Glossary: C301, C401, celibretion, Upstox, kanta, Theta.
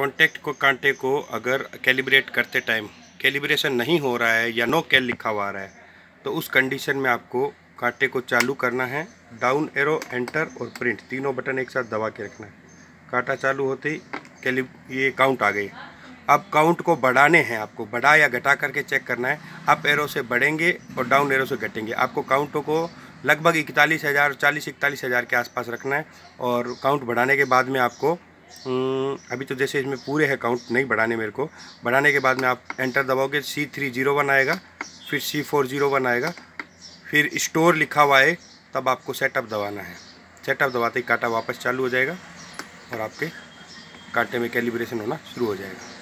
कांटे को अगर कैलिब्रेट करते टाइम कैलिब्रेशन नहीं हो रहा है या नो कैल लिखा हुआ आ रहा है तो उस कंडीशन में आपको कांटे को चालू करना है, डाउन एरो, एंटर और प्रिंट तीनों बटन एक साथ दबा के रखना है। कांटा चालू होते ही ये काउंट आ गई। अब काउंट को बढ़ाने हैं, आपको बढ़ा या घटा करके चेक करना है। अप एरो से बढ़ेंगे और डाउन एरो से घटेंगे। आपको काउंटों को लगभग 41,000 40-41,000 के आसपास रखना है और काउंट बढ़ाने के बाद में आपको अभी तो जैसे इसमें पूरे हैं काउंट नहीं बढ़ाने, मेरे को बढ़ाने के बाद में आप एंटर दबाओगे, C301 आएगा, फिर C401 आएगा, फिर स्टोर लिखा हुआ है, तब आपको सेटअप दबाना है। सेटअप दबाते ही कांटा वापस चालू हो जाएगा और आपके कांटे में कैलिब्रेशन होना शुरू हो जाएगा।